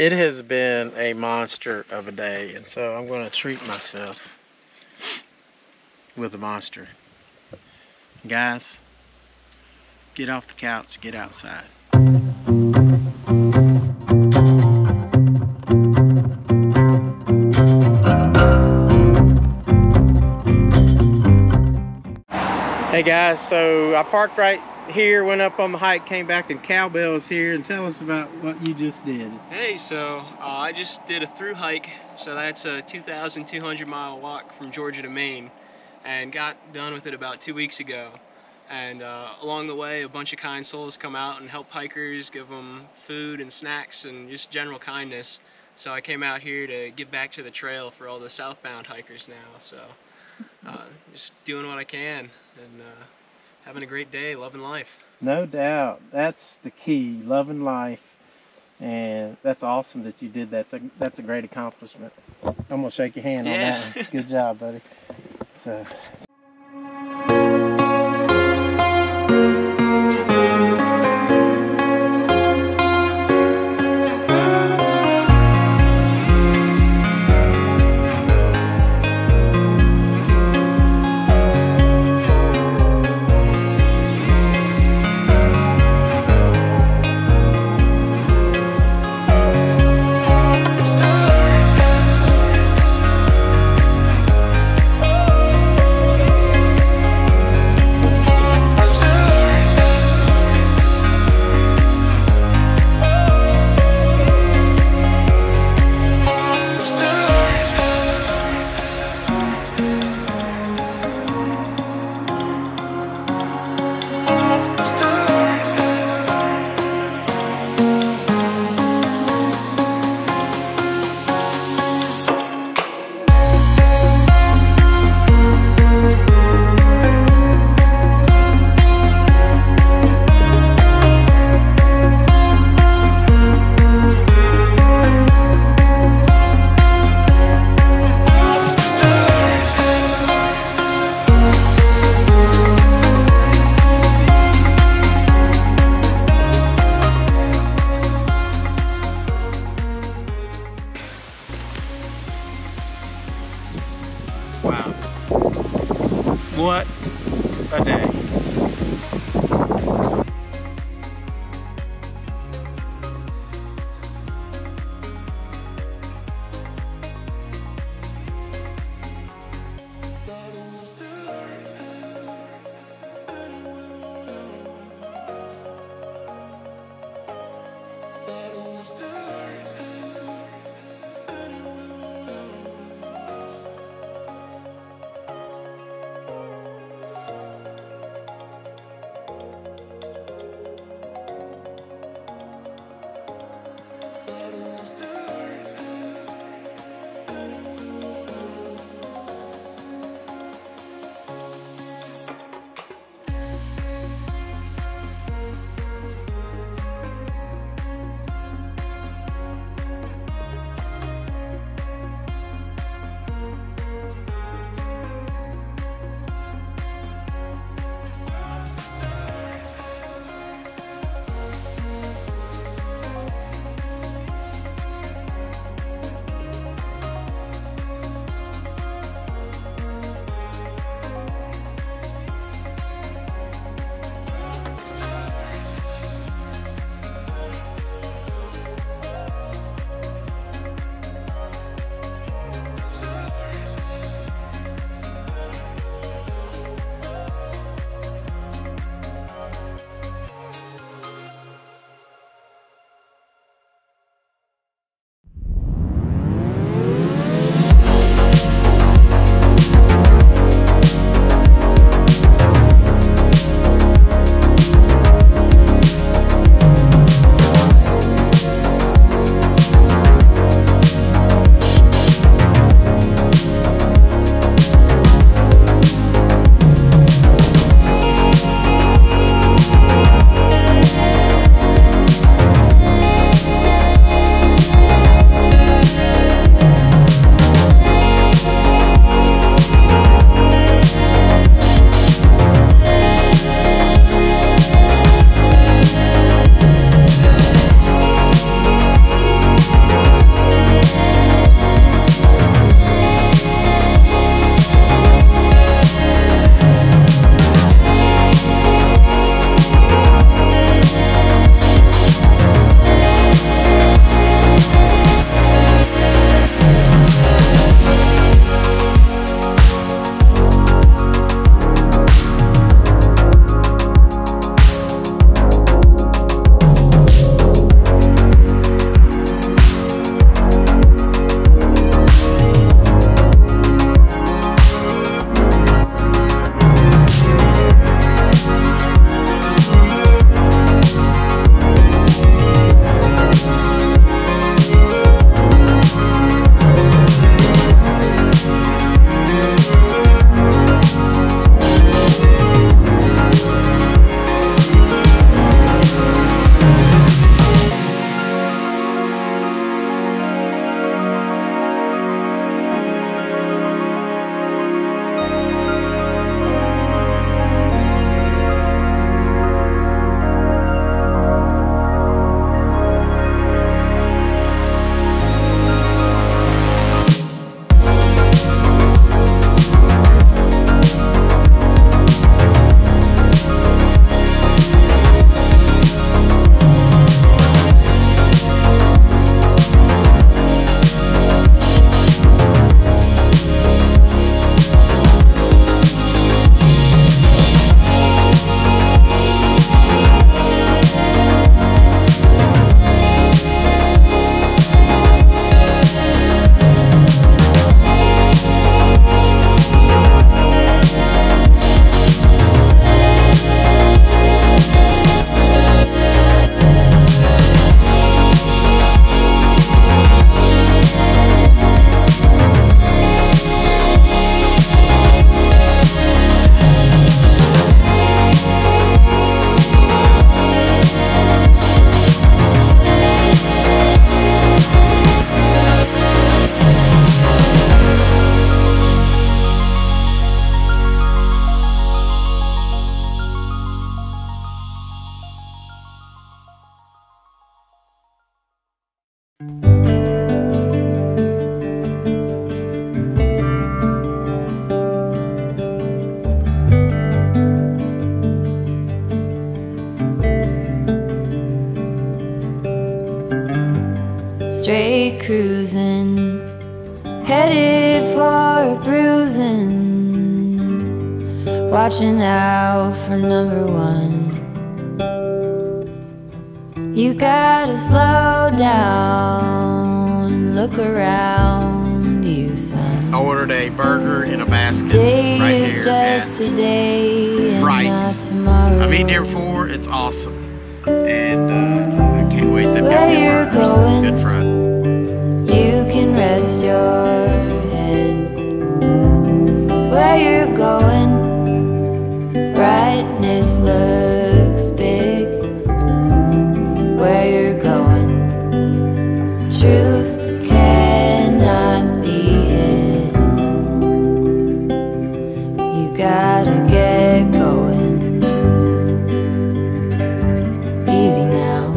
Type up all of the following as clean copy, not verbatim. It has been a monster of a day, and so I'm going to treat myself with a monster. Guys, get off the couch, get outside. Hey guys, so I parked right here, went up on the hike, came back, and Cowbell is here. And tell us about what you just did. Hey, so I just did a through hike. So that's a 2,200 mile walk from Georgia to Maine, and got done with it about 2 weeks ago. And along the way, a bunch of kind souls come out and help hikers, give them food and snacks and just general kindness. So I came out here to give back to the trail for all the southbound hikers now. So just doing what I can and having a great day, loving life. No doubt, that's the key, loving life, and that's awesome that you did that. That's a great accomplishment. I'm gonna shake your hand on that one. Good job, buddy. So. Wow, what a day. Straight cruising, headed for a bruising, watching out for number one. You gotta slow down and look around you, son. I ordered a burger in a basket today right is here. Just and today and right. Not tomorrow. I've been here before, it's awesome. And I can't wait to where you're going. Good for us. Rest your head where you're going. Brightness looks big where you're going. Truth cannot be hid. You gotta get going. Easy now.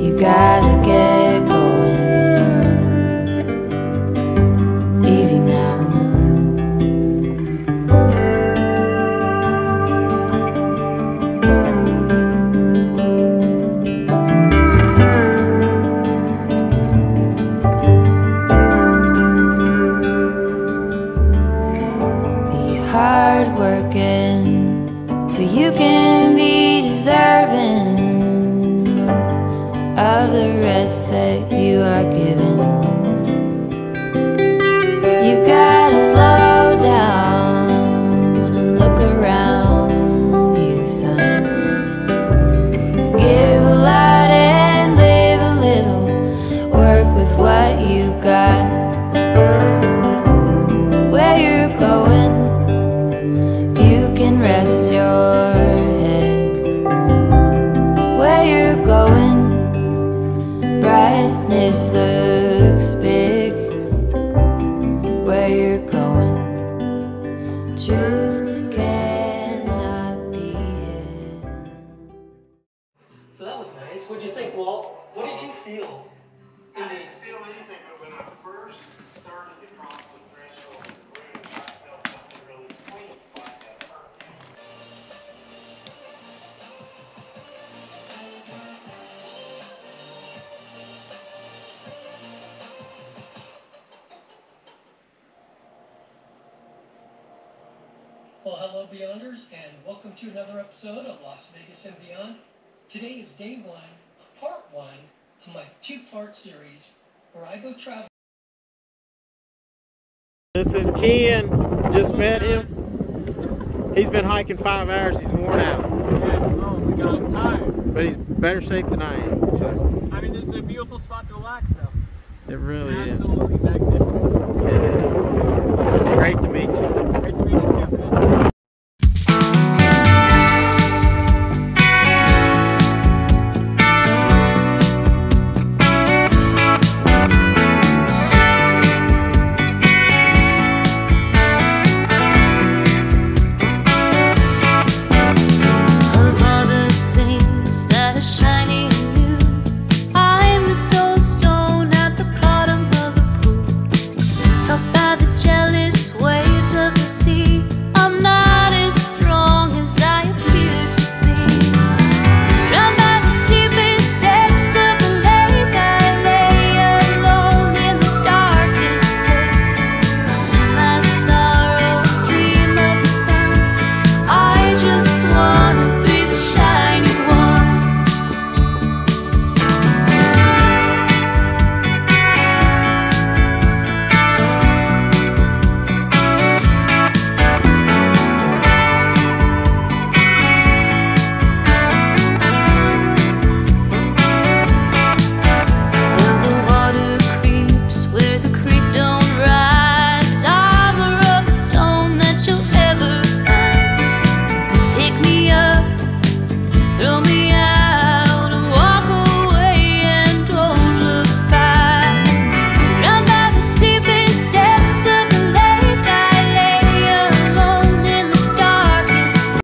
You gotta get hard working, so you can be deserving of the rest that you are given. You gotta slow down and look around you, son. Give a lot and live a little. Work with what you got. Rest your head where you're going. Brightness looks big where you're going. Truth cannot be hid. So that was nice. What'd you think, Walt? What did you feel? I didn't feel anything, but when I first started to cross the threshold, well, hello, Beyonders, and welcome to another episode of Las Vegas and Beyond. Today is day one of part one of my two-part series where I go travel. This is Ken. Just met him. He's been hiking 5 hours. He's worn out. We got him tired. But he's better shape than I am. So. I mean, this is a beautiful spot to relax, though. It really is. Absolutely magnificent. It is. Great to meet you. Great to meet you, too.